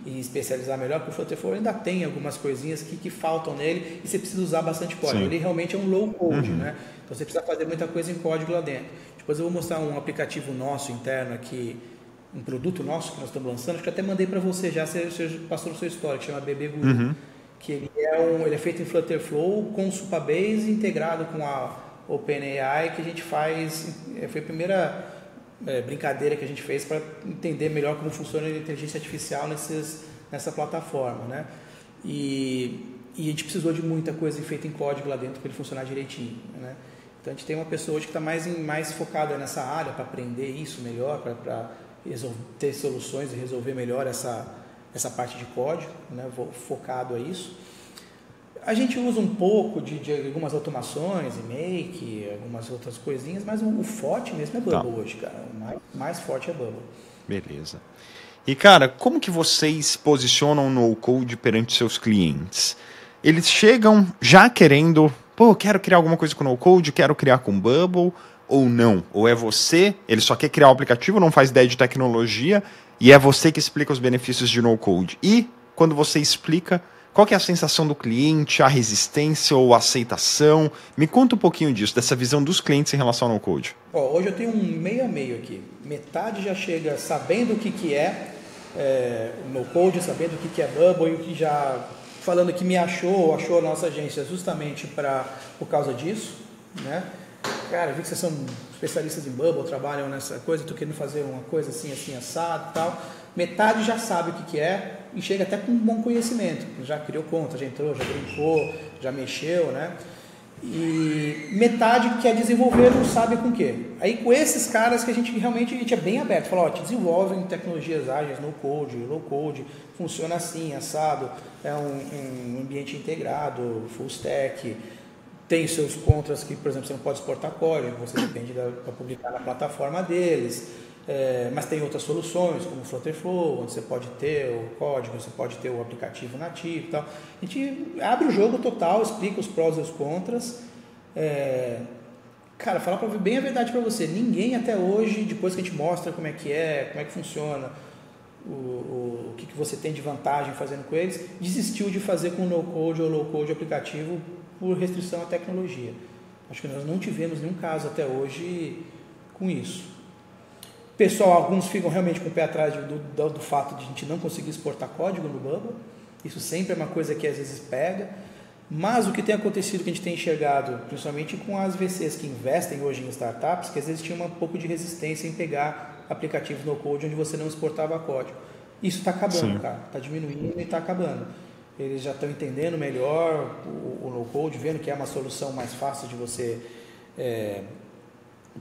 e especializar melhor, porque o Flutter Flow ainda tem algumas coisinhas que faltam nele e você precisa usar bastante código. Ele realmente é um low code, né? Então você precisa fazer muita coisa em código lá dentro. Depois eu vou mostrar um aplicativo nosso interno aqui, um produto nosso que nós estamos lançando, acho que até mandei para você já, você passou no seu histórico, que chama BB Guru, que ele é feito em Flutter Flow com Supabase integrado com a OpenAI, que a gente faz, foi a primeira brincadeira que a gente fez para entender melhor como funciona a inteligência artificial nessa plataforma, né? E a gente precisou de muita coisa feita em código lá dentro para ele funcionar direitinho, né? Então a gente tem uma pessoa hoje que está mais focada nessa área para aprender isso melhor, para ter soluções e resolver melhor essa parte de código, né? Focado a isso. A gente usa um pouco de algumas automações, make, algumas outras coisinhas, mas o forte mesmo é Bubble hoje, cara. O mais forte é Bubble. Beleza. E, cara, como que vocês posicionam o no-code perante seus clientes? Eles chegam já querendo, pô, quero criar alguma coisa com no-code, quero criar com Bubble, ou não? Ou é você, ele só quer criar o aplicativo, não faz ideia de tecnologia, e é você que explica os benefícios de no-code. E, quando você explica... Qual que é a sensação do cliente, a resistência ou a aceitação? Me conta um pouquinho disso, dessa visão dos clientes em relação ao no-code. Hoje eu tenho um meio a meio aqui. Metade já chega sabendo o que é o no-code, sabendo o que é Bubble, e o que já falando que me achou a nossa agência justamente por causa disso, né? Cara, eu vi que vocês são especialistas em Bubble, trabalham nessa coisa, estou querendo fazer uma coisa assim, assado e tal. Metade já sabe o que é e chega até com um bom conhecimento, já criou conta, já entrou, já brincou, já mexeu, né? E metade que quer desenvolver não sabe com o quê. Aí com esses caras que a gente é bem aberto, fala, ó, te desenvolvem tecnologias ágeis, no code, low code, funciona assim, assado, é um ambiente integrado, full stack, tem seus contras que, por exemplo, você não pode exportar código, você depende para publicar na plataforma deles. Mas tem outras soluções, como o Flutter Flow, onde você pode ter o código, você pode ter o aplicativo nativo e tal. A gente abre o jogo total, explica os prós e os contras. Cara, falar bem a verdade para você, ninguém até hoje, depois que a gente mostra como é que funciona, o que você tem de vantagem fazendo com eles, desistiu de fazer com no-code ou low-code aplicativo por restrição à tecnologia. Acho que nós não tivemos nenhum caso até hoje com isso. Pessoal, alguns ficam realmente com o pé atrás do fato de a gente não conseguir exportar código no Bubble. Isso sempre é uma coisa que às vezes pega. Mas o que tem acontecido, que a gente tem enxergado, principalmente com as VCs que investem hoje em startups, que às vezes tinha um pouco de resistência em pegar aplicativos no code onde você não exportava código. Isso está acabando, cara. Está diminuindo e está acabando. Eles já estão entendendo melhor o no-code, vendo que é uma solução mais fácil de você...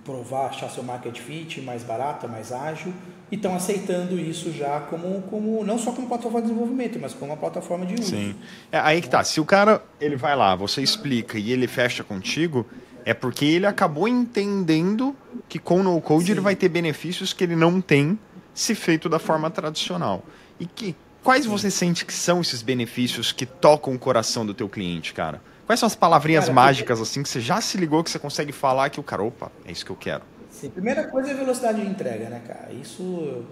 provar, achar seu market fit, mais barata, mais ágil, e estão aceitando isso já como não só como plataforma de desenvolvimento, mas como uma plataforma de uso. Sim. Aí que tá, se o cara ele vai lá, você explica e ele fecha contigo, é porque ele acabou entendendo que com o no-code ele vai ter benefícios que ele não tem se feito da forma tradicional. E quais você sente que são esses benefícios que tocam o coração do teu cliente, cara? Quais são as palavrinhas mágicas assim que você já se ligou, que você consegue falar que o cara, opa, é isso que eu quero? Sim, primeira coisa é velocidade de entrega, né, cara? Isso,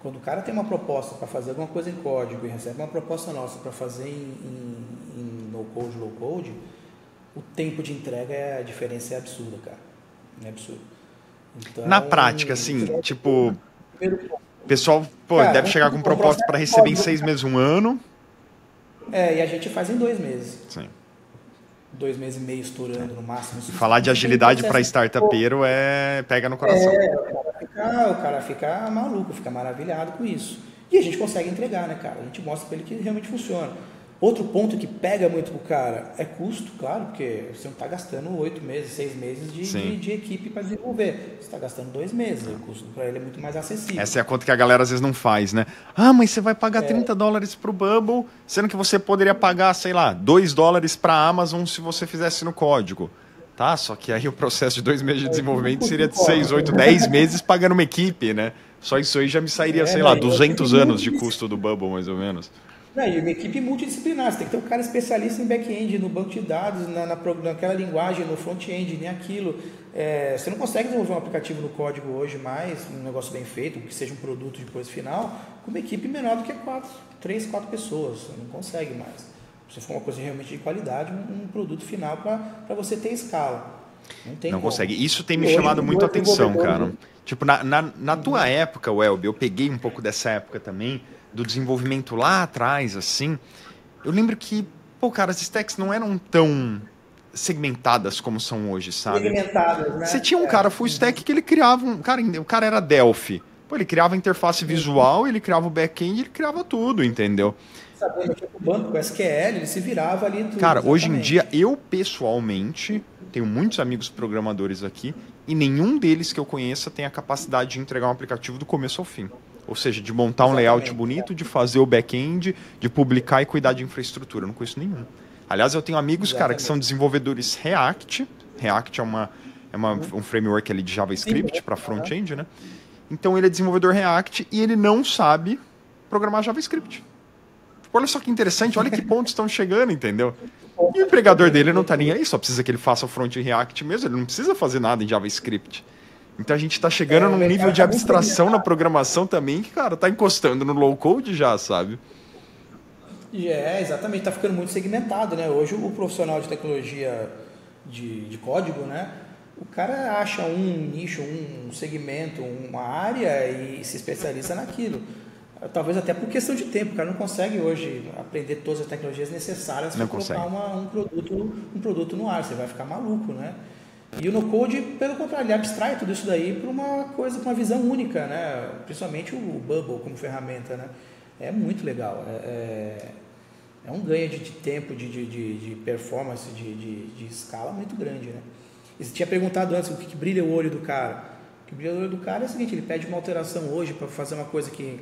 quando o cara tem uma proposta para fazer alguma coisa em código e recebe uma proposta nossa para fazer em no-code, low-code, o tempo de entrega, a diferença é absurda, cara. É absurdo. Então, na prática, assim, tipo, o pessoal deve chegar com proposta para receber em 6 meses, 1 ano. E a gente faz em 2 meses. Sim. 2 meses e meio estourando no máximo. Falar de agilidade para startupeiro pega no coração. O cara fica maluco, fica maravilhado com isso. E a gente consegue entregar, né, cara? A gente mostra para ele que realmente funciona. Outro ponto que pega muito pro cara é custo, claro, porque você não está gastando 8 meses, 6 meses de equipe para desenvolver. Você está gastando 2 meses, o custo para ele é muito mais acessível. Essa é a conta que a galera às vezes não faz, né? Ah, mas você vai pagar $30 pro Bubble, sendo que você poderia pagar, sei lá, $2 para a Amazon se você fizesse no código. Tá, só que aí o processo de 2 meses de desenvolvimento seria de 6, 8, 10 meses pagando uma equipe, né? Só isso aí já me sairia, sei lá, 200 anos de custo do Bubble, mais ou menos. Não, e uma equipe multidisciplinar, você tem que ter um cara especialista em back-end, no banco de dados, naquela linguagem, no front-end, nem aquilo. Você não consegue desenvolver um aplicativo no código hoje mais, um negócio bem feito, que seja um produto depois final, com uma equipe menor do que 3, 4 pessoas. Você não consegue mais. Se for uma coisa realmente de qualidade, um produto final para você ter escala. Não consegue. Isso tem me chamado muito a atenção, cara. Tipo, na tua época, Welby, eu peguei um pouco dessa época também, do desenvolvimento lá atrás, assim, eu lembro que, cara, as stacks não eram tão segmentadas como são hoje, sabe? Segmentadas, né? Você tinha um cara full stack que ele criava um... Cara, o cara era Delphi. Pô, ele criava a interface visual, ele criava o back-end, ele criava tudo, entendeu? Sabendo que o banco, o SQL, ele se virava ali tudo. Cara, exatamente. Hoje em dia, eu pessoalmente, tenho muitos amigos programadores aqui, e nenhum deles que eu conheça tem a capacidade de entregar um aplicativo do começo ao fim. Ou seja, de montar um layout bonito, de fazer o back-end, de publicar e cuidar de infraestrutura. Eu não conheço nenhum. Aliás, eu tenho amigos, cara, que são desenvolvedores React. React é, um framework ali de JavaScript para front-end, né? Então, ele é desenvolvedor React e ele não sabe programar JavaScript. Olha só que interessante, olha que pontos estão chegando, entendeu? E o empregador dele não está nem aí, só precisa que ele faça o front React mesmo, ele não precisa fazer nada em JavaScript. Então, a gente está chegando num nível de abstração na programação também que, cara, está encostando no low code já, sabe? E exatamente, está ficando muito segmentado, né? Hoje, o profissional de tecnologia de código, né? O cara acha um nicho, um segmento, uma área e se especializa naquilo. Talvez até por questão de tempo. O cara não consegue hoje aprender todas as tecnologias necessárias para colocar um produto no ar. Você vai ficar maluco, né? E o no-code, pelo contrário, ele abstrai tudo isso daí para uma coisa, para uma visão única, né? Principalmente o Bubble como ferramenta, né? É muito legal. É um ganho de tempo, de performance, de escala muito grande, né? Você tinha perguntado antes o que brilha o olho do cara. O que brilha o olho do cara é o seguinte, ele pede uma alteração hoje para fazer uma coisa que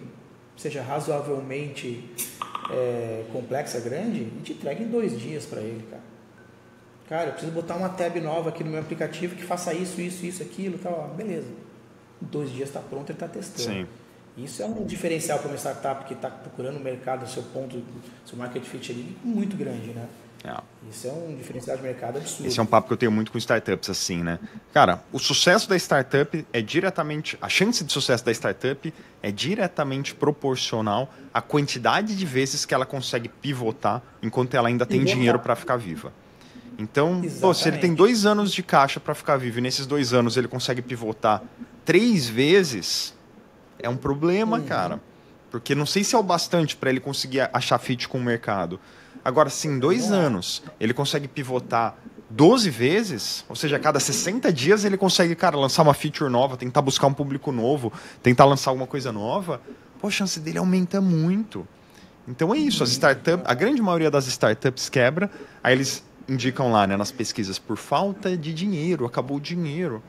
seja razoavelmente complexa, grande, e te entrega em 2 dias para ele, cara. Cara, eu preciso botar uma tab nova aqui no meu aplicativo que faça isso, isso, isso, aquilo, tal. Beleza. Em 2 dias está pronto, ele está testando. Sim. Isso é um diferencial para uma startup que está procurando o mercado, o seu ponto, o seu market fit ali, muito grande, né? Isso é um diferencial de mercado absurdo. Esse é um papo que eu tenho muito com startups, assim, né? Cara, o sucesso da startup é diretamente... A chance de sucesso da startup é diretamente proporcional à quantidade de vezes que ela consegue pivotar enquanto ela ainda tem dinheiro para ficar viva. Então, pô, se ele tem 2 anos de caixa para ficar vivo e nesses 2 anos ele consegue pivotar 3 vezes, é um problema, cara. Porque não sei se é o bastante para ele conseguir achar fit com o mercado. Agora, se em 2 anos ele consegue pivotar 12 vezes, ou seja, a cada 60 dias ele consegue, cara, lançar uma feature nova, tentar buscar um público novo, tentar lançar alguma coisa nova, pô, a chance dele aumenta muito. Então é isso, as startups, a grande maioria das startups quebra, aí eles indicam lá, né, nas pesquisas, por falta de dinheiro, acabou o dinheiro.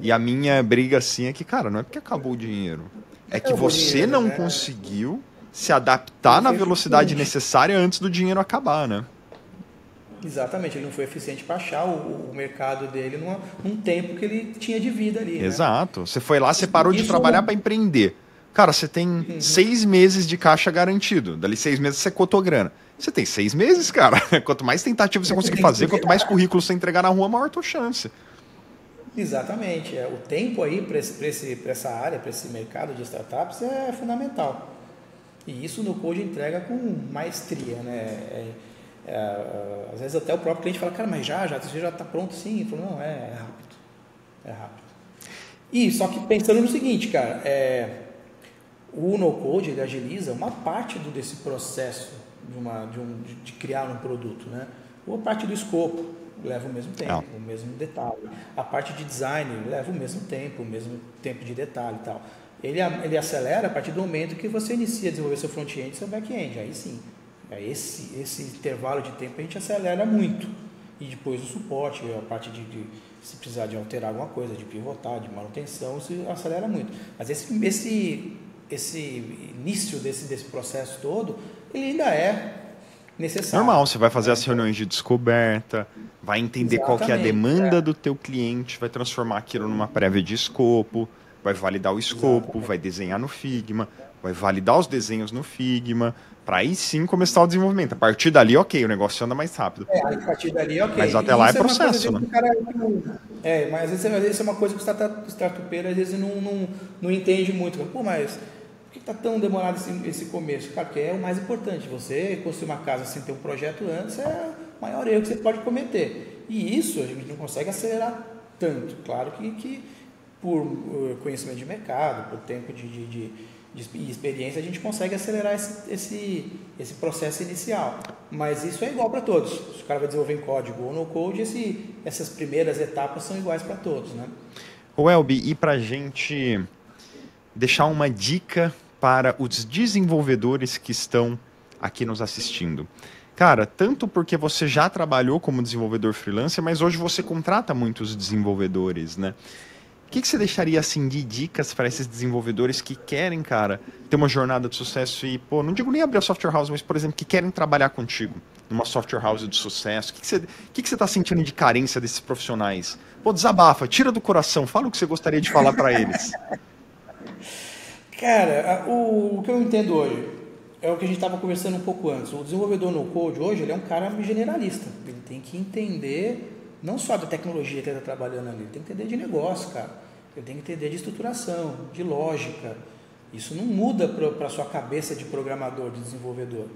E a minha briga assim é que, cara, não é porque acabou o dinheiro, é que você não conseguiu se adaptar na velocidade necessária antes do dinheiro acabar, né? Exatamente, ele não foi eficiente para achar o mercado dele num tempo que ele tinha de vida ali. Exato, né? Você foi lá, você parou de trabalhar para empreender. Cara, você tem 6 meses de caixa garantido, dali 6 meses você cotou grana. Você tem 6 meses, cara. Quanto mais tentativa você conseguir fazer, quanto mais currículo você entregar na rua, maior a tua chance. Exatamente, o tempo aí para essa área, para esse mercado de startups é fundamental. E isso no code entrega com maestria, né? Às vezes até o próprio cliente fala, cara, mas você já está pronto sim? Ele falou, não, é rápido. É rápido. E só que pensando no seguinte, cara, o no-code, ele agiliza uma parte desse processo de criar um produto, né? Ou a parte do escopo, leva o mesmo tempo, o mesmo detalhe. A parte de design leva o mesmo tempo de detalhe e tal. Ele acelera a partir do momento que você inicia a desenvolver seu front-end e seu back-end. Aí sim, esse intervalo de tempo a gente acelera muito. E depois o suporte, a parte de se precisar de alterar alguma coisa, de pivotar, de manutenção, isso acelera muito. Mas esse início desse processo todo, ele ainda é necessário. Normal, você vai fazer as reuniões de descoberta, vai entender qual que é a demanda do teu cliente, vai transformar aquilo numa prévia de escopo, vai validar o escopo, vai desenhar no Figma, vai validar os desenhos no Figma, para aí sim começar o desenvolvimento. A partir dali, ok, o negócio anda mais rápido. A partir dali, ok. Mas até lá é processo, né? Mas às vezes é uma coisa que o startupeiro às vezes não entende muito. Pô, mas por que está tão demorado esse começo? Cara, porque é o mais importante. Você construir uma casa sem ter um projeto antes é o maior erro que você pode cometer. E isso a gente não consegue acelerar tanto. Claro que por conhecimento de mercado, por tempo de experiência, a gente consegue acelerar esse processo inicial. Mas isso é igual para todos. Se o cara vai desenvolver em código ou no code, essas primeiras etapas são iguais para todos, né? Welby, e para a gente deixar uma dica para os desenvolvedores que estão aqui nos assistindo. Cara, tanto porque você já trabalhou como desenvolvedor freelancer, mas hoje você contrata muitos desenvolvedores, né? O que você deixaria, assim, de dicas para esses desenvolvedores que querem, cara, ter uma jornada de sucesso e, pô, não digo nem abrir a Software House, mas, por exemplo, que querem trabalhar contigo numa Software House de sucesso? O que você está sentindo de carência desses profissionais? Pô, desabafa, tira do coração, fala o que você gostaria de falar para eles. Cara, o que eu entendo hoje... É o que a gente estava conversando um pouco antes. O desenvolvedor no code hoje, ele é um cara generalista. Ele tem que entender não só da tecnologia que ele está trabalhando ali, ele tem que entender de negócio, cara. Ele tem que entender de estruturação, de lógica. Isso não muda para a sua cabeça de programador, de desenvolvedor,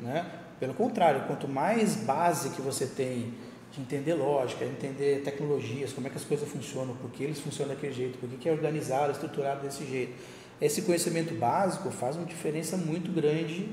né? Pelo contrário, quanto mais base que você tem de entender lógica, entender tecnologias, como é que as coisas funcionam, por que eles funcionam daquele jeito, por que é organizado, estruturado desse jeito. Esse conhecimento básico faz uma diferença muito grande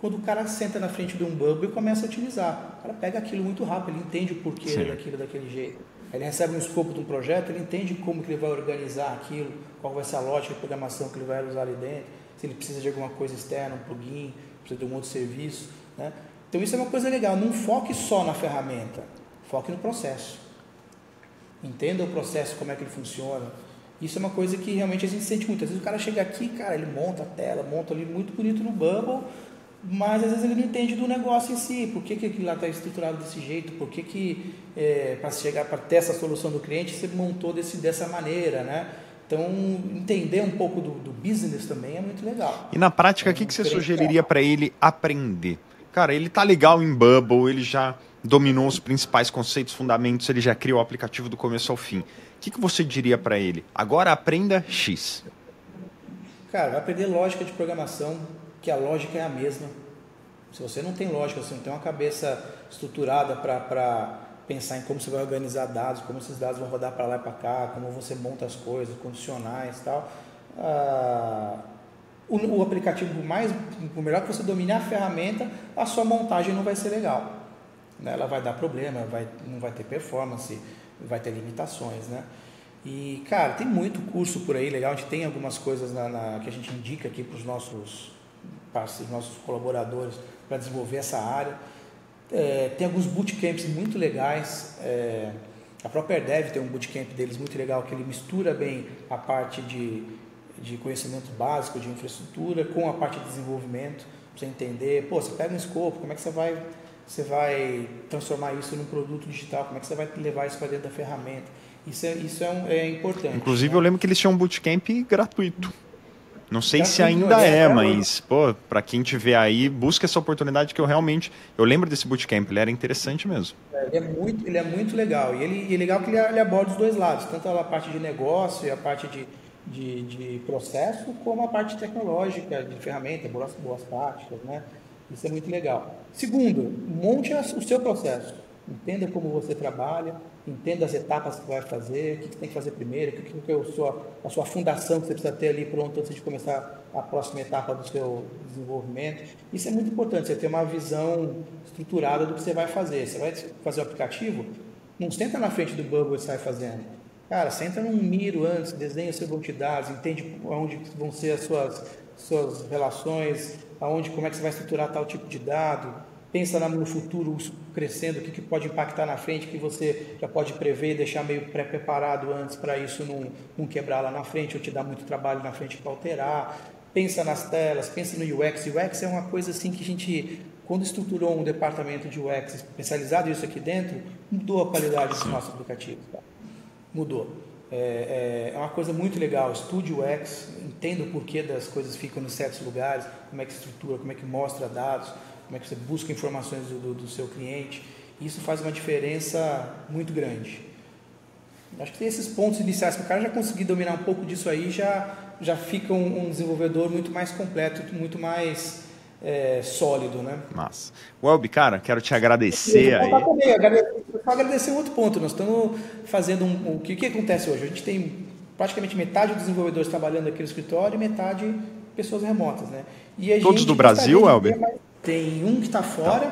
quando o cara senta na frente de um Bubble e começa a utilizar. O cara pega aquilo muito rápido, ele entende o porquê daquele jeito. Ele recebe um escopo de um projeto, ele entende como que ele vai organizar aquilo, qual vai ser a lógica de programação que ele vai usar ali dentro, se ele precisa de alguma coisa externa, um plugin, precisa de um outro serviço, né? Então isso é uma coisa legal, não foque só na ferramenta, foque no processo. Entenda o processo, como é que ele funciona. Isso é uma coisa que realmente a gente sente muito. Às vezes o cara chega aqui, cara, ele monta a tela, monta ali muito bonito no Bubble, mas às vezes ele não entende do negócio em si. Por que aquilo lá está estruturado desse jeito? Por que para ter essa solução do cliente, você montou dessa maneira, né? Então, entender um pouco do business também é muito legal. E na prática, o que você sugeriria para ele aprender? Cara, ele tá legal em Bubble, ele já dominou os principais conceitos, fundamentos, ele já criou o aplicativo do começo ao fim. O que você diria para ele? Agora aprenda X. Cara, vai aprender lógica de programação, que a lógica é a mesma. Se você não tem lógica, você não tem uma cabeça estruturada para pensar em como você vai organizar dados, como esses dados vão rodar para lá e para cá, como você monta as coisas, condicionais e tal. O aplicativo, o melhor que você dominar a ferramenta, a sua montagem não vai ser legal. Ela vai dar problema, não vai ter performance, vai ter limitações, né? E, cara, tem muito curso por aí legal, a gente tem algumas coisas que a gente indica aqui para os nossos colaboradores para desenvolver essa área. Tem alguns bootcamps muito legais, a própria AirDev tem um bootcamp deles muito legal, que ele mistura bem a parte de conhecimento básico, de infraestrutura, com a parte de desenvolvimento, para você entender, pô, você pega um escopo, como é que você vai transformar isso num produto digital, como é que você vai levar isso para dentro da ferramenta. Isso é importante. Inclusive, né? Eu lembro que eles tinham um bootcamp gratuito. Não sei se ainda é, mas, pô, para quem tiver aí, busca essa oportunidade que eu lembro desse bootcamp, ele era interessante mesmo. Ele é muito legal. E é legal que ele aborda os dois lados, tanto a parte de negócio e a parte de processo, como a parte tecnológica, de ferramenta, boas práticas, né? Isso é muito legal. Segundo, monte o seu processo. Entenda como você trabalha, entenda as etapas que você vai fazer, o que você tem que fazer primeiro, o que é a sua fundação que você precisa ter ali pronto antes de começar a próxima etapa do seu desenvolvimento. Isso é muito importante, você ter uma visão estruturada do que você vai fazer. Você vai fazer o aplicativo? Não senta na frente do Bubble e sai fazendo. Cara, senta num miro antes, desenha o seu banco de dados, entende onde vão ser as suas relações, como é que você vai estruturar tal tipo de dado, pensa no futuro crescendo, o que pode impactar na frente, que você já pode prever, deixar meio pré-preparado antes para isso não quebrar lá na frente, ou te dar muito trabalho na frente para alterar, pensa nas telas, pensa no UX, UX é uma coisa assim que a gente, quando estruturou um departamento de UX especializado nisso aqui dentro, mudou a qualidade dos nossos aplicativos, tá? Mudou. É uma coisa muito legal, estude o UX, entenda o porquê das coisas ficam em certos lugares, como é que estrutura, como é que mostra dados, como é que você busca informações do seu cliente. Isso faz uma diferença muito grande. Acho que tem esses pontos iniciais, que o cara já conseguir dominar um pouco disso aí, já fica um desenvolvedor muito mais completo, muito mais sólido, né? Massa. Welby, cara, quero te agradecer aí. Só agradecer outro ponto, nós estamos fazendo o que acontece hoje? A gente tem praticamente metade dos desenvolvedores trabalhando aqui no escritório e metade pessoas remotas, né? E a todos gente do Brasil, Welby? Tem um que está fora,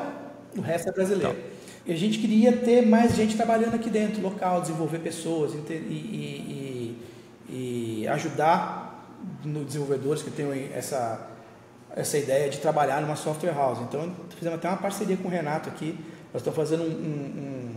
o resto é brasileiro. Então, e a gente queria ter mais gente trabalhando aqui dentro, local, desenvolver pessoas e ajudar nos desenvolvedores que tenham essa ideia de trabalhar numa software house. Então, fizemos até uma parceria com o Renato aqui. Nós estamos fazendo um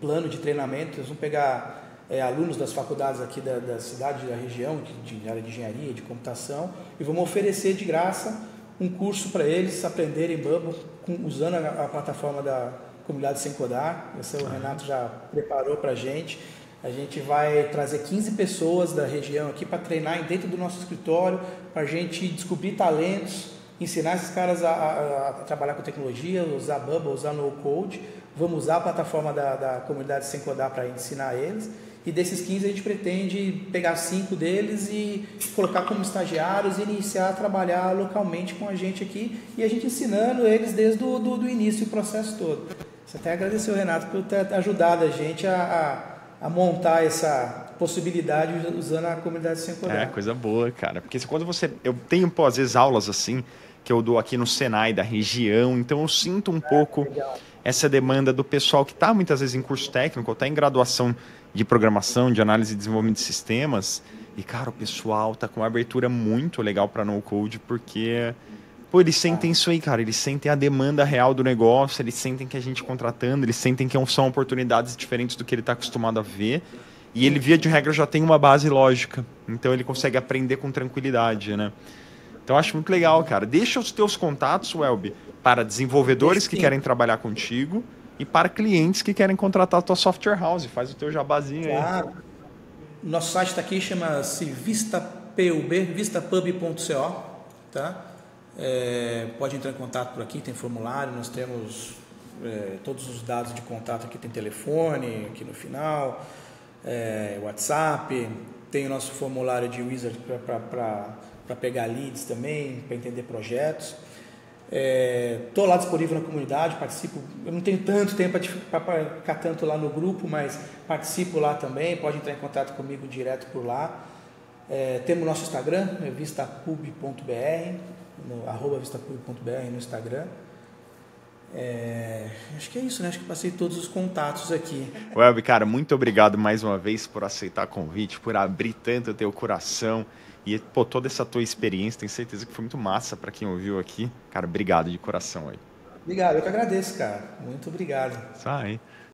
plano de treinamento. Nós vamos pegar alunos das faculdades aqui da cidade, da região, de área de engenharia, de computação, e vamos oferecer de graça um curso para eles aprenderem Bubble usando a plataforma da comunidade Sem Codar. Esse o Renato já preparou para a gente. A gente vai trazer 15 pessoas da região aqui para treinar dentro do nosso escritório, para a gente descobrir talentos, ensinar esses caras a trabalhar com tecnologia, usar Bubble, usar No Code. Vamos usar a plataforma da comunidade Sem Codar para ensinar eles. E desses 15 a gente pretende pegar 5 deles e colocar como estagiários e iniciar a trabalhar localmente com a gente aqui, e a gente ensinando eles desde do início o processo todo. Você até agradecer o Renato por ter ajudado a gente a montar essa possibilidade usando a comunidade Sem Codar. É, coisa boa, cara. Porque quando você... Eu tenho, pô, às vezes, aulas assim, que eu dou aqui no Senai da região, então eu sinto um pouco essa demanda do pessoal que está muitas vezes em curso técnico, ou está em graduação de programação, de análise e desenvolvimento de sistemas. E, cara, o pessoal está com uma abertura muito legal para No Code, porque... Pô, eles sentem isso aí, cara. Eles sentem a demanda real do negócio, eles sentem que a gente contratando, eles sentem que são oportunidades diferentes do que ele está acostumado a ver. E ele, via de regra, já tem uma base lógica. Então, ele consegue aprender com tranquilidade, né? Então, acho muito legal, cara. Deixa os teus contatos, Welby, para desenvolvedores que querem trabalhar contigo e para clientes que querem contratar a tua software house. Faz o teu jabazinho aí. Nosso site está aqui, chama-se vistapub.co, tá? Pode entrar em contato por aqui, tem formulário, nós temos todos os dados de contato aqui, tem telefone aqui no final, WhatsApp, tem o nosso formulário de wizard para pegar leads também, para entender projetos. Estou lá disponível na comunidade, participo, eu não tenho tanto tempo para ficar tanto lá no grupo, mas participo lá também, pode entrar em contato comigo direto por lá. Temos nosso Instagram, vistapub.br, @vistapub.br no Instagram. Acho que é isso, né? Acho que passei todos os contatos aqui. Welby, cara, muito obrigado mais uma vez por aceitar o convite, por abrir tanto o teu coração e pô, toda essa tua experiência. Tenho certeza que foi muito massa para quem ouviu aqui. Cara, obrigado de coração aí. Obrigado, eu que agradeço, cara. Muito obrigado. Isso aí.